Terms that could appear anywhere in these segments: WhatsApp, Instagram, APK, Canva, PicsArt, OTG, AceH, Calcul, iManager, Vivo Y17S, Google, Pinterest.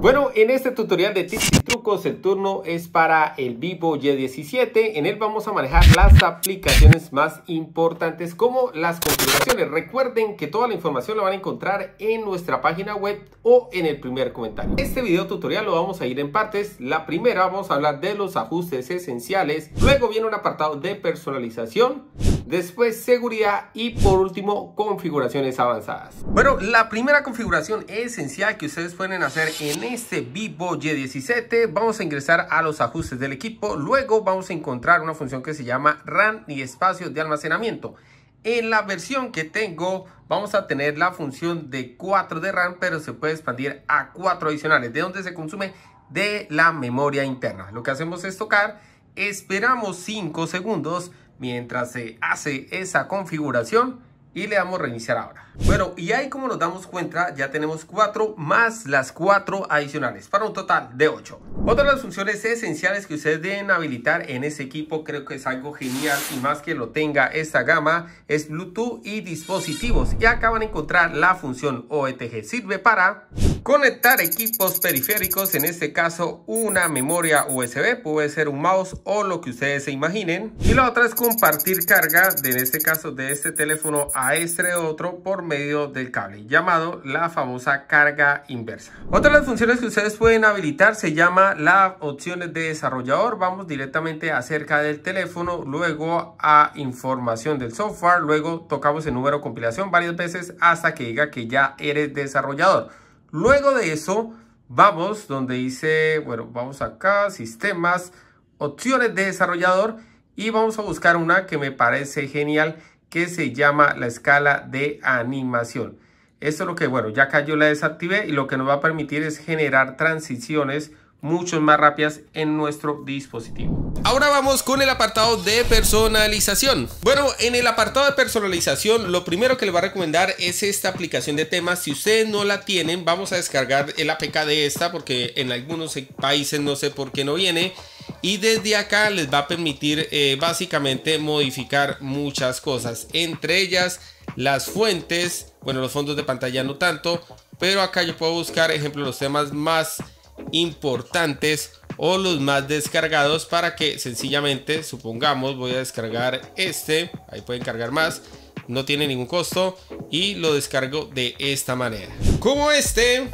Bueno, en este tutorial de tips y trucos el turno es para el Vivo Y17. En él vamos a manejar las aplicaciones más importantes como las configuraciones. Recuerden que toda la información la van a encontrar en nuestra página web o en el primer comentario. Este video tutorial lo vamos a ir en partes. La primera vamos a hablar de los ajustes esenciales. Luego viene un apartado de personalización. Después seguridad y por último configuraciones avanzadas. Bueno, la primera configuración esencial que ustedes pueden hacer en este Vivo Y17, vamos a ingresar a los ajustes del equipo. Luego vamos a encontrar una función que se llama RAM y espacio de almacenamiento. En la versión que tengo vamos a tener la función de 4 de RAM, pero se puede expandir a 4 adicionales, de donde se consume de la memoria interna. Lo que hacemos es tocar, esperamos 5 segundos mientras se hace esa configuración y le damos reiniciar ahora. Bueno, y ahí como nos damos cuenta ya tenemos 4 más las 4 adicionales para un total de 8. Otra de las funciones esenciales que ustedes deben habilitar en ese equipo, creo que es algo genial y más que lo tenga esta gama, es Bluetooth y dispositivos. Y acá van a encontrar la función OTG. Sirve para conectar equipos periféricos, en este caso una memoria USB, puede ser un mouse o lo que ustedes se imaginen. Y la otra es compartir carga, en este caso de este teléfono a este otro por medio del cable, llamado la famosa carga inversa. Otra de las funciones que ustedes pueden habilitar se llama las opciones de desarrollador. Vamos directamente acerca del teléfono, luego a información del software, luego tocamos el número de compilación varias veces hasta que diga que ya eres desarrollador. Luego de eso, vamos donde dice, bueno, vamos acá, sistemas, opciones de desarrollador, y vamos a buscar una que me parece genial, que se llama la escala de animación. Esto es lo que, bueno, ya acá yo la desactivé, y lo que nos va a permitir es generar transiciones mucho más rápidas en nuestro dispositivo. Ahora vamos con el apartado de personalización. Bueno, en el apartado de personalización lo primero que les va a recomendar es esta aplicación de temas. Si ustedes no la tienen, vamos a descargar el APK de esta, porque en algunos países no sé por qué no viene, y desde acá les va a permitir básicamente modificar muchas cosas, entre ellas las fuentes. Bueno, los fondos de pantalla no tanto, pero acá yo puedo buscar, ejemplo, los temas más importantes o los más descargados, para que sencillamente, supongamos, voy a descargar este, ahí pueden cargar más, no tiene ningún costo, y lo descargo de esta manera, como este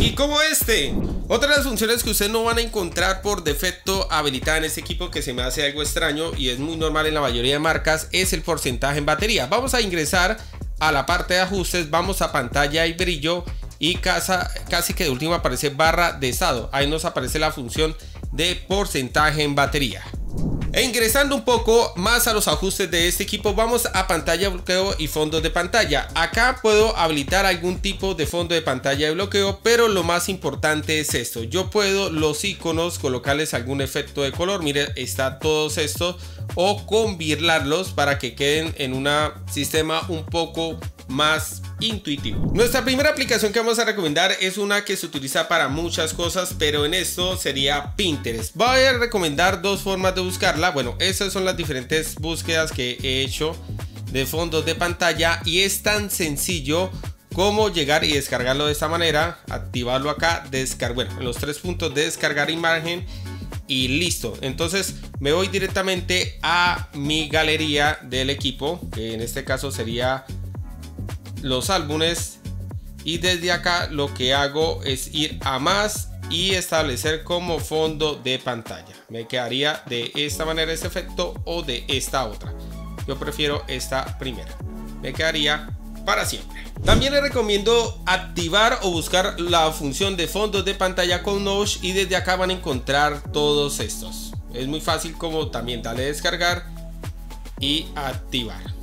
y como este. Otra de las funciones que ustedes no van a encontrar por defecto habilitada en este equipo, que se me hace algo extraño y es muy normal en la mayoría de marcas, es el porcentaje en batería. Vamos a ingresar a la parte de ajustes, vamos a pantalla y brillo, y casi que de último aparece barra de estado. Ahí nos aparece la función de porcentaje en batería. E ingresando un poco más a los ajustes de este equipo, vamos a pantalla de bloqueo y fondos de pantalla. Acá puedo habilitar algún tipo de fondo de pantalla de bloqueo, pero lo más importante es esto. Yo puedo los iconos colocarles algún efecto de color, mire, está todos estos, o combinarlos para que queden en un sistema un poco más intuitivo. Nuestra primera aplicación que vamos a recomendar es una que se utiliza para muchas cosas, pero en esto sería Pinterest. Voy a recomendar dos formas de buscarla. Bueno, estas son las diferentes búsquedas que he hecho de fondos de pantalla, y es tan sencillo como llegar y descargarlo de esta manera, activarlo acá, descargar, bueno, en los tres puntos, descargar imagen y listo. Entonces me voy directamente a mi galería del equipo, que en este caso sería los álbumes, y desde acá lo que hago es ir a más y establecer como fondo de pantalla. Me quedaría de esta manera este efecto, o de esta otra. Yo prefiero esta primera, me quedaría para siempre. También les recomiendo activar o buscar la función de fondos de pantalla con Notch, y desde acá van a encontrar todos estos. Es muy fácil, como también darle a descargar y activar.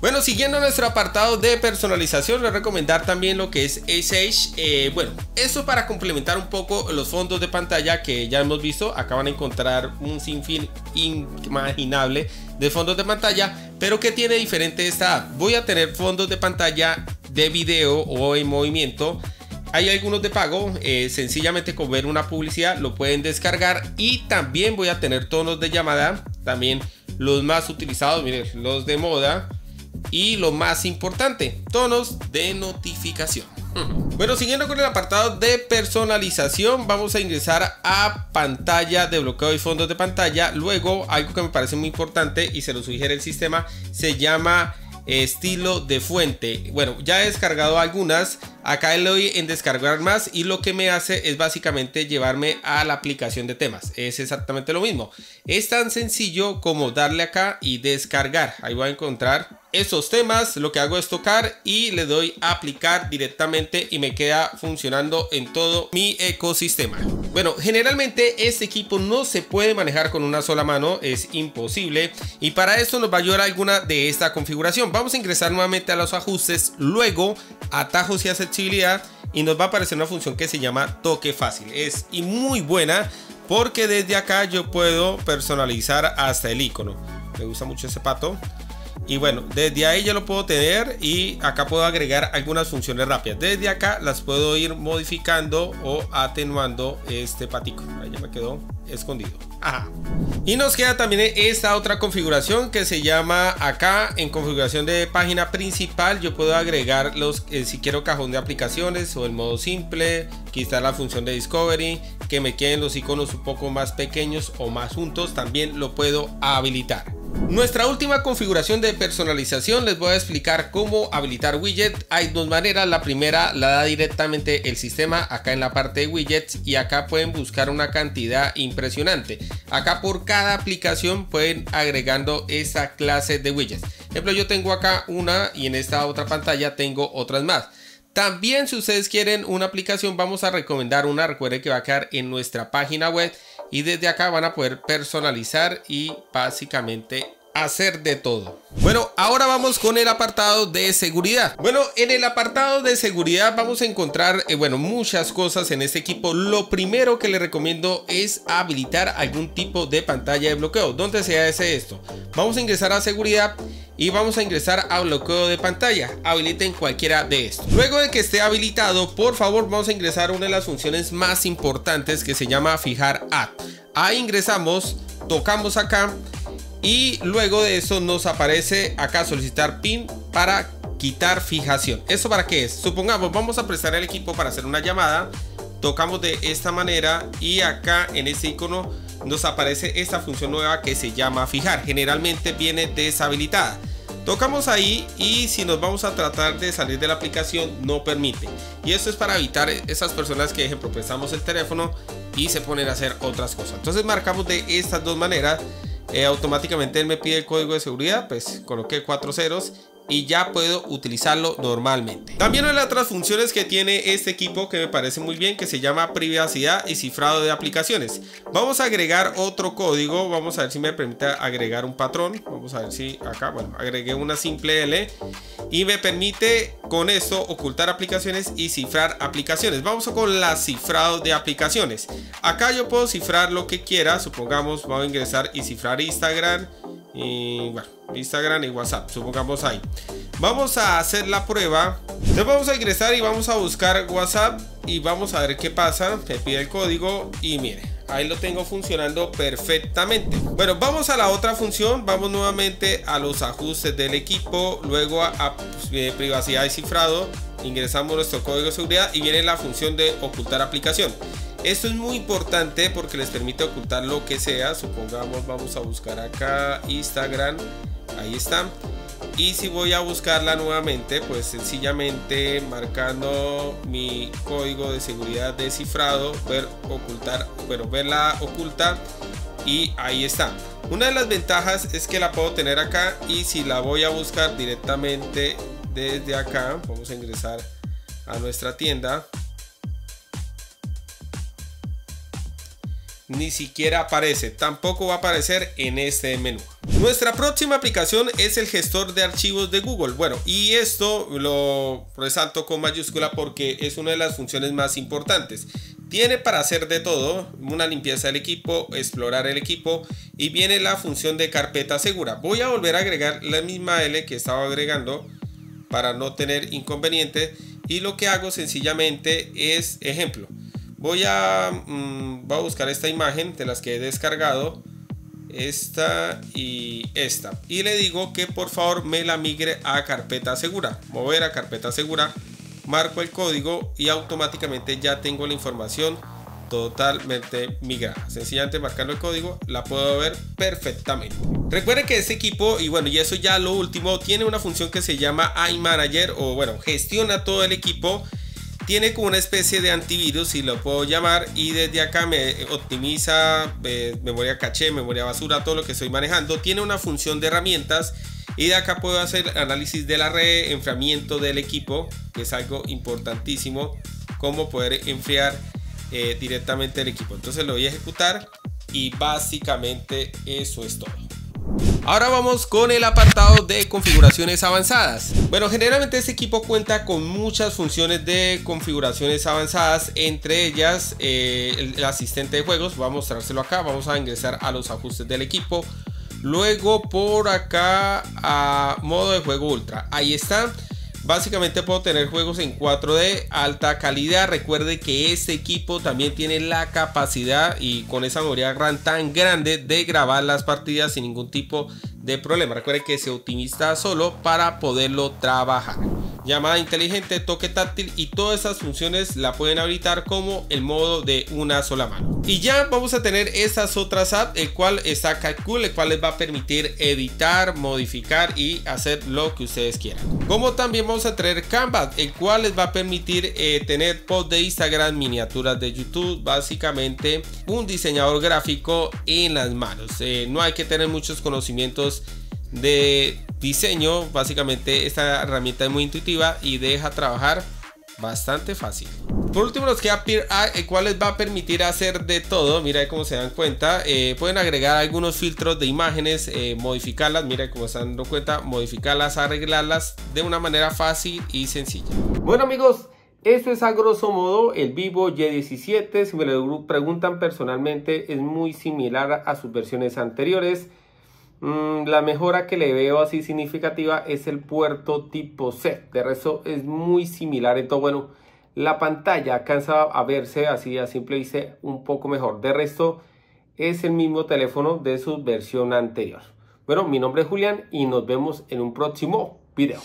Bueno, siguiendo nuestro apartado de personalización, les voy a recomendar también lo que es AceH. Bueno, esto para complementar un poco los fondos de pantalla que ya hemos visto. Acá van a encontrar un sinfín inimaginable de fondos de pantalla, pero ¿qué tiene diferente esta app? Voy a tener fondos de pantalla de video o en movimiento. Hay algunos de pago, sencillamente con ver una publicidad lo pueden descargar, y también voy a tener tonos de llamada, también los más utilizados, miren, los de moda. Y lo más importante, tonos de notificación. Bueno, siguiendo con el apartado de personalización, vamos a ingresar a pantalla de bloqueo y fondos de pantalla. Luego, algo que me parece muy importante y se lo sugiere el sistema, se llama estilo de fuente. Bueno, ya he descargado algunas. Acá le doy en descargar más y lo que me hace es básicamente llevarme a la aplicación de temas. Es exactamente lo mismo. Es tan sencillo como darle acá y descargar. Ahí voy a encontrar esos temas. Lo que hago es tocar y le doy a aplicar directamente y me queda funcionando en todo mi ecosistema. Bueno, generalmente este equipo no se puede manejar con una sola mano. Es imposible. Y para esto nos va a ayudar alguna de esta configuración. Vamos a ingresar nuevamente a los ajustes. Luego, atajos y aceptaciones. Y nos va a aparecer una función que se llama toque fácil. Es muy buena porque desde acá yo puedo personalizar hasta el icono. Me gusta mucho ese pato. Y bueno, desde ahí ya lo puedo tener y acá puedo agregar algunas funciones rápidas. Desde acá las puedo ir modificando o atenuando este patico. Ahí ya me quedó escondido. Ajá. Y nos queda también esta otra configuración que se llama acá en configuración de página principal. Yo puedo agregar los si quiero cajón de aplicaciones o el modo simple, quitar la función de discovery, que me queden los iconos un poco más pequeños o más juntos. También lo puedo habilitar. Nuestra última configuración de personalización, les voy a explicar cómo habilitar widget. Hay dos maneras. La primera la da directamente el sistema acá en la parte de widgets y acá pueden buscar una cantidad impresionante. Acá por cada aplicación pueden agregando esta clase de widgets. Por ejemplo, yo tengo acá una y en esta otra pantalla tengo otras más. También si ustedes quieren una aplicación, vamos a recomendar una. Recuerden que va a quedar en nuestra página web y desde acá van a poder personalizar y básicamente hacer de todo. Bueno, ahora vamos con el apartado de seguridad. Bueno, en el apartado de seguridad vamos a encontrar, bueno, muchas cosas en este equipo. Lo primero que les recomiendo es habilitar algún tipo de pantalla de bloqueo. ¿Dónde se hace esto? Vamos a ingresar a seguridad y vamos a ingresar a bloqueo de pantalla. Habiliten cualquiera de estos. Luego de que esté habilitado, por favor, vamos a ingresar a una de las funciones más importantes que se llama fijar ad. Ahí ingresamos, tocamos acá. Y luego de eso nos aparece acá solicitar PIN para quitar fijación. ¿Eso para qué es? Supongamos, vamos a prestar el equipo para hacer una llamada. Tocamos de esta manera y acá en este icono nos aparece esta función nueva que se llama fijar. Generalmente viene deshabilitada. Tocamos ahí y si nos vamos a tratar de salir de la aplicación no permite. Y esto es para evitar esas personas que, por ejemplo, prestamos el teléfono y se ponen a hacer otras cosas. Entonces marcamos de estas dos maneras. Automáticamente él me pide el código de seguridad, pues coloqué 4 ceros y ya puedo utilizarlo normalmente. También una de las otras funciones que tiene este equipo que me parece muy bien, que se llama privacidad y cifrado de aplicaciones. Vamos a agregar otro código. Vamos a ver si me permite agregar un patrón. Vamos a ver si acá, bueno, agregué una simple L y me permite con esto ocultar aplicaciones y cifrar aplicaciones. Vamos con la cifrado de aplicaciones. Acá yo puedo cifrar lo que quiera. Supongamos, vamos a ingresar y cifrar Instagram y bueno, Instagram y WhatsApp, supongamos ahí. Vamos a hacer la prueba. Entonces vamos a ingresar y vamos a buscar WhatsApp y vamos a ver qué pasa. Me pide el código y mire, ahí lo tengo funcionando perfectamente. Bueno, vamos a la otra función. Vamos nuevamente a los ajustes del equipo. Luego a privacidad y cifrado. Ingresamos nuestro código de seguridad y viene la función de ocultar aplicación. Esto es muy importante porque les permite ocultar lo que sea. Supongamos, vamos a buscar acá Instagram. Ahí está. Y si voy a buscarla nuevamente, pues sencillamente marcando mi código de seguridad descifrado, ver ocultar, bueno, verla oculta y ahí está. Una de las ventajas es que la puedo tener acá y si la voy a buscar directamente desde acá, vamos a ingresar a nuestra tienda. Ni siquiera aparece, tampoco va a aparecer en este menú. Nuestra próxima aplicación es el gestor de archivos de Google. Bueno, y esto lo resalto con mayúscula porque es una de las funciones más importantes. Tiene para hacer de todo, una limpieza del equipo, explorar el equipo y viene la función de carpeta segura. Voy a volver a agregar la misma L que estaba agregando para no tener inconveniente y lo que hago sencillamente es ejemplo. Voy a buscar esta imagen de las que he descargado, esta y le digo que por favor me la migre a carpeta segura. Mover a carpeta segura marco el código y automáticamente ya tengo la información totalmente migrada. Sencillamente marcando el código la puedo ver perfectamente. Recuerden que este equipo, y bueno, y eso ya lo último, tiene una función que se llama iManager, o bueno, gestiona todo el equipo. Tiene como una especie de antivirus, si lo puedo llamar, y desde acá me optimiza memoria caché, memoria basura, todo lo que estoy manejando. Tiene una función de herramientas y de acá puedo hacer análisis de la red, enfriamiento del equipo, que es algo importantísimo, como poder enfriar directamente el equipo. Entonces lo voy a ejecutar y básicamente eso es todo. Ahora vamos con el apartado de configuraciones avanzadas. Bueno, generalmente este equipo cuenta con muchas funciones de configuraciones avanzadas, entre ellas el asistente de juegos. Voy a mostrárselo acá. Vamos a ingresar a los ajustes del equipo, luego por acá a modo de juego ultra. Ahí está. Básicamente puedo tener juegos en 4D, alta calidad. Recuerde que este equipo también tiene la capacidad, y con esa memoria RAM tan grande, de grabar las partidas sin ningún tipo de problema. Recuerde que se optimiza solo para poderlo trabajar. Llamada inteligente, toque táctil y todas esas funciones la pueden habilitar como el modo de una sola mano. Y ya vamos a tener estas otras apps, el cual está Calcul, el cual les va a permitir editar, modificar y hacer lo que ustedes quieran. Como también vamos a tener Canva, el cual les va a permitir tener posts de Instagram, miniaturas de YouTube, básicamente un diseñador gráfico en las manos. No hay que tener muchos conocimientos de diseño. Básicamente esta herramienta es muy intuitiva y deja trabajar bastante fácil. Por último nos queda PicsArt, el cual les va a permitir hacer de todo. Mira cómo se dan cuenta, pueden agregar algunos filtros de imágenes, modificarlas. Mira cómo se dan cuenta, modificarlas, arreglarlas de una manera fácil y sencilla. Bueno amigos, esto es a grosso modo el Vivo Y17. Si me lo preguntan personalmente, es muy similar a sus versiones anteriores. La mejora que le veo así significativa es el puerto tipo C. De resto es muy similar en todo. Bueno, la pantalla alcanza a verse así a simple vista un poco mejor. De resto es el mismo teléfono de su versión anterior. Bueno, mi nombre es Julián y nos vemos en un próximo video.